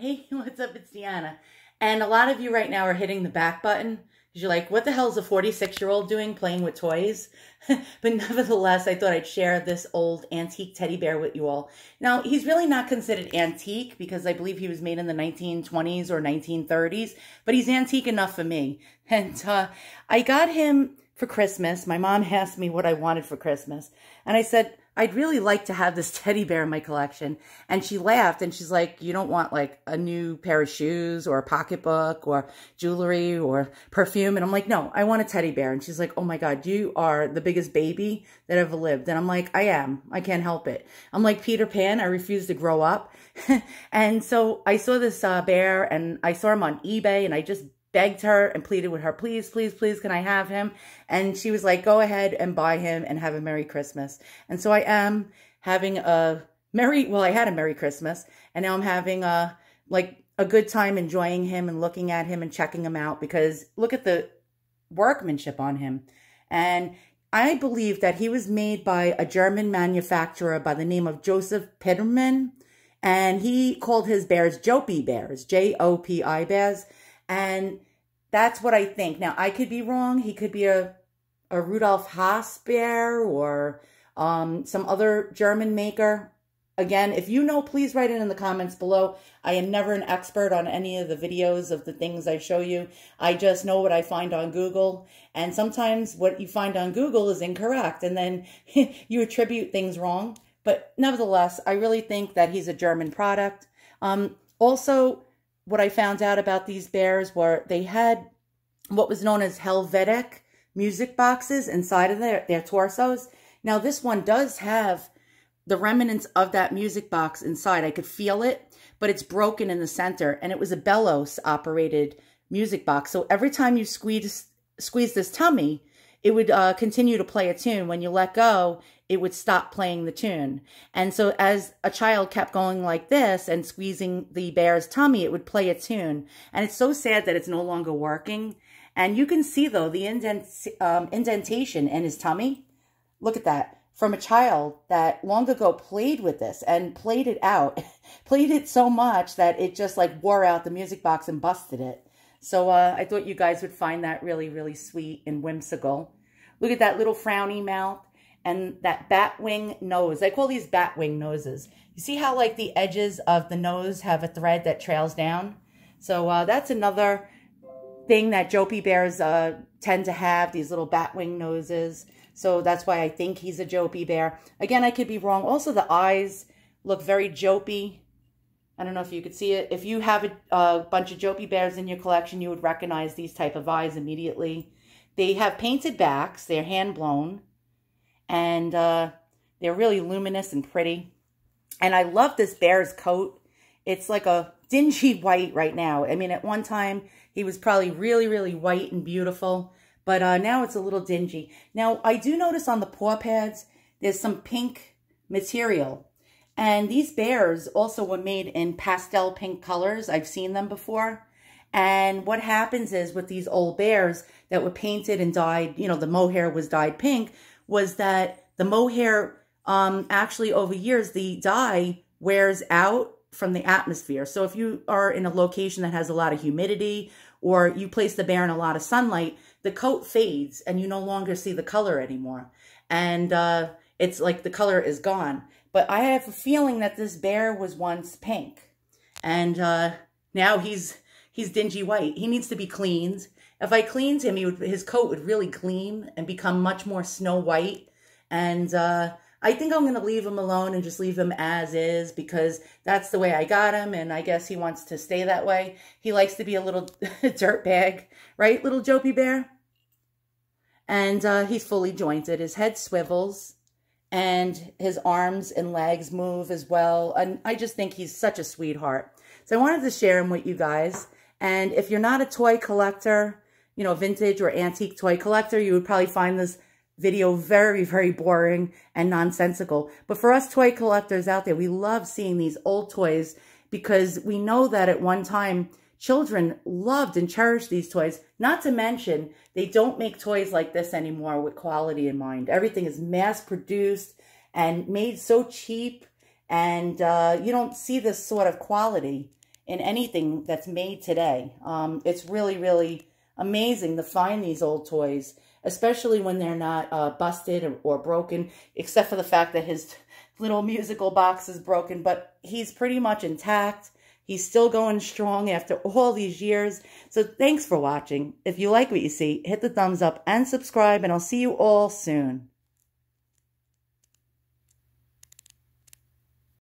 Hey, what's up? It's Deanna. And a lot of you right now are hitting the back button because you're like, what the hell is a 46-year-old doing playing with toys? But nevertheless, I thought I'd share this old antique teddy bear with you all. Now, he's really not considered antique because I believe he was made in the 1920s or 1930s, but he's antique enough for me. And I got him for Christmas. My mom asked me what I wanted for Christmas. And I said, I'd really like to have this teddy bear in my collection. And she laughed and she's like, you don't want like a new pair of shoes or a pocketbook or jewelry or perfume? And I'm like, no, I want a teddy bear. And she's like, oh my God, you are the biggest baby that ever lived. And I'm like, I am. I can't help it. I'm like Peter Pan. I refuse to grow up. And so I saw this bear and I saw him on eBay and I just begged her and pleaded with her, please, please, please, can I have him? And she was like, go ahead and buy him and have a Merry Christmas. And so I am having a Merry, well, I had a Merry Christmas, and now I'm having a good time enjoying him and looking at him and checking him out because look at the workmanship on him. And I believe that he was made by a German manufacturer by the name of Joseph Pitrmann, and he called his bears Jopi bears, J-O-P-I bears. And that's what I think. Now, I could be wrong. He could be a Rudolf Haas bear or some other German maker. Again, if you know, please write it in the comments below. I am never an expert on any of the videos of the things I show you. I just know what I find on Google. And sometimes what you find on Google is incorrect. And then you attribute things wrong. But nevertheless, I really think that he's a German product. Also, what I found out about these bears were they had what was known as Helvetic music boxes inside of their torsos. Now, this one does have the remnants of that music box inside. I could feel it, but it's broken in the center, and it was a bellows-operated music box. So every time you squeeze this tummy, it would continue to play a tune. When you let go, it would stop playing the tune. And so as a child kept going like this and squeezing the bear's tummy, it would play a tune. And it's so sad that it's no longer working. And you can see, though, the indentation in his tummy. Look at that. From a child that long ago played with this and played it out, played it so much that it just like wore out the music box and busted it. So I thought you guys would find that really, really sweet and whimsical. Look at that little frowny mouth. And that bat wing nose. I call these bat wing noses. You see how like the edges of the nose have a thread that trails down? So that's another thing that Jopi bears tend to have, these little bat wing noses. So that's why I think he's a Jopi bear. Again, I could be wrong. Also, the eyes look very Jopi. I don't know if you could see it. If you have a bunch of Jopi bears in your collection, you would recognize these type of eyes immediately. They have painted backs. They're hand blown. And they're really luminous and pretty. And I love this bear's coat. It's like a dingy white right now. I mean, at one time, he was probably really, really white and beautiful. But now it's a little dingy. Now, I do notice on the paw pads, there's some pink material. And these bears also were made in pastel pink colors. I've seen them before. And what happens is with these old bears that were painted and dyed, you know, the mohair was dyed pink, was that the mohair, actually over years, the dye wears out from the atmosphere. So if you are in a location that has a lot of humidity or you place the bear in a lot of sunlight, the coat fades and you no longer see the color anymore. And it's like the color is gone. But I have a feeling that this bear was once pink. And now he's dingy white. He needs to be cleaned. If I cleaned him, his coat would really gleam and become much more snow white. And I think I'm going to leave him alone and just leave him as is because that's the way I got him. And I guess he wants to stay that way. He likes to be a little dirtbag, right, little Jopi bear? And he's fully jointed. His head swivels and his arms and legs move as well. And I just think he's such a sweetheart. So I wanted to share him with you guys. And if you're not a toy collector, you know, vintage or antique toy collector, you would probably find this video very, very boring and nonsensical. But for us toy collectors out there, we love seeing these old toys because we know that at one time, children loved and cherished these toys. Not to mention, they don't make toys like this anymore with quality in mind. Everything is mass-produced and made so cheap, and you don't see this sort of quality in anything that's made today. It's really, really amazing to find these old toys, especially when they're not busted or broken, except for the fact that his little musical box is broken, but he's pretty much intact. He's still going strong after all these years. So thanks for watching. If you like what you see, hit the thumbs up and subscribe, and I'll see you all soon.